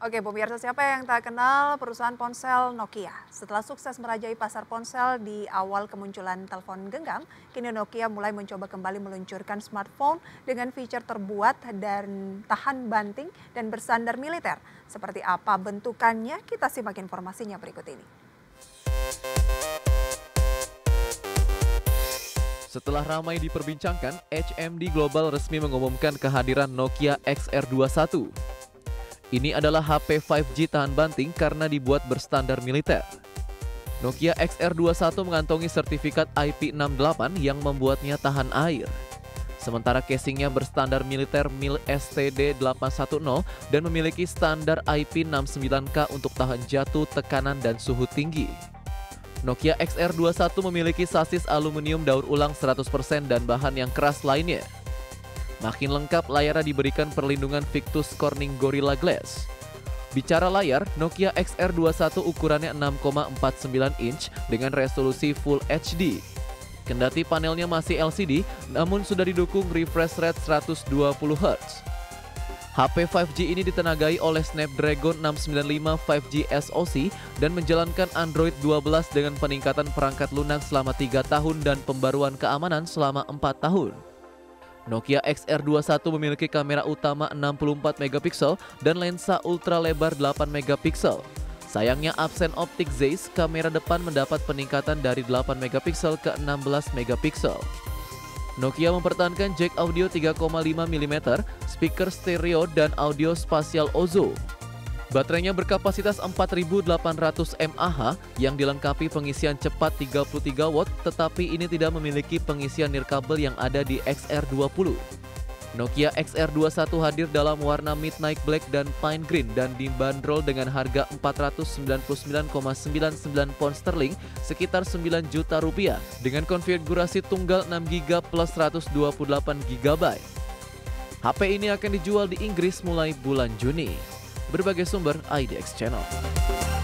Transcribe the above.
Oke, pemirsa, siapa yang tak kenal perusahaan ponsel Nokia? Setelah sukses merajai pasar ponsel di awal kemunculan telepon genggam, kini Nokia mulai mencoba kembali meluncurkan smartphone dengan fitur terbuat dan tahan banting dan bersandar militer. Seperti apa bentukannya? Kita simak informasinya berikut ini. Setelah ramai diperbincangkan, HMD Global resmi mengumumkan kehadiran Nokia XR21. Ini adalah HP 5G tahan banting karena dibuat berstandar militer. Nokia XR21 mengantongi sertifikat IP68 yang membuatnya tahan air. Sementara casingnya berstandar militer MIL-STD-810 dan memiliki standar IP69K untuk tahan jatuh, tekanan, dan suhu tinggi. Nokia XR21 memiliki sasis aluminium daur ulang 100% dan bahan yang keras lainnya. Makin lengkap, layarnya diberikan perlindungan Victus Corning Gorilla Glass. Bicara layar, Nokia XR21 ukurannya 6,49 inch dengan resolusi Full HD. Kendati panelnya masih LCD, namun sudah didukung refresh rate 120 Hz. HP 5G ini ditenagai oleh Snapdragon 695 5G SoC dan menjalankan Android 12 dengan peningkatan perangkat lunak selama 3 tahun dan pembaruan keamanan selama 4 tahun. Nokia XR21 memiliki kamera utama 64 MP dan lensa ultra lebar 8 MP. Sayangnya absen optik ZEISS, kamera depan mendapat peningkatan dari 8 MP ke 16 MP. Nokia mempertahankan jack audio 3,5 mm, speaker stereo, dan audio spasial OZO. Baterainya berkapasitas 4800 mAh yang dilengkapi pengisian cepat 33 watt, tetapi ini tidak memiliki pengisian nirkabel yang ada di XR20. Nokia XR21 hadir dalam warna midnight black dan pine green dan dibanderol dengan harga 499,99 pound sterling, sekitar Rp9 juta, dengan konfigurasi tunggal 6 GB plus 128 GB. HP ini akan dijual di Inggris mulai bulan Juni. Berbagai sumber IDX Channel.